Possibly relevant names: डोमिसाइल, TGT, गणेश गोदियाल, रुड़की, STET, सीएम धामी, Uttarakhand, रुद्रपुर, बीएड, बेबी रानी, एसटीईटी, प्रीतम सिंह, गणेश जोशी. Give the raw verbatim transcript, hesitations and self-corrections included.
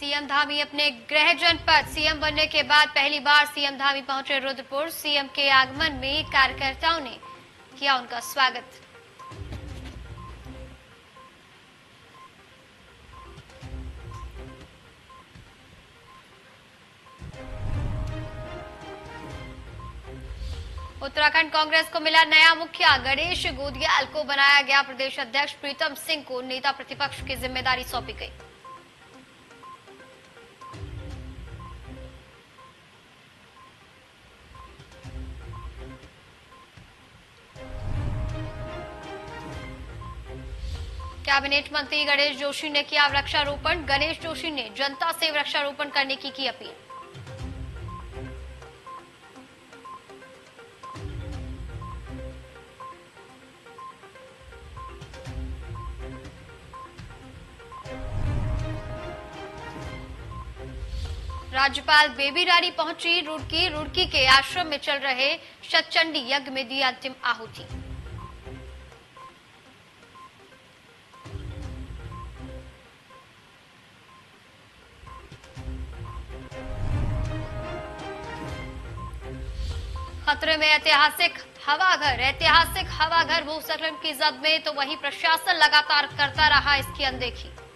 सीएम धामी अपने गृह जनपद सीएम बनने के बाद पहली बार सीएम धामी पहुंचे रुद्रपुर। सीएम के आगमन में कार्यकर्ताओं ने किया उनका स्वागत। उत्तराखंड कांग्रेस को मिला नया मुखिया, गणेश गोदियाल को बनाया गया प्रदेश अध्यक्ष। प्रीतम सिंह को नेता प्रतिपक्ष की जिम्मेदारी सौंपी गई। कैबिनेट मंत्री गणेश जोशी ने किया वृक्षारोपण। गणेश जोशी ने जनता से वृक्षारोपण करने की की अपील। राज्यपाल बेबी रानी पहुंची रुड़की। रुड़की के आश्रम में चल रहे शतचंडी यज्ञ में दी अंतिम आहुति। खतरे में ऐतिहासिक हवाघर। ऐतिहासिक हवाघर भूस्खलन की जद में तो वही प्रशासन लगातार करता रहा इसकी अनदेखी।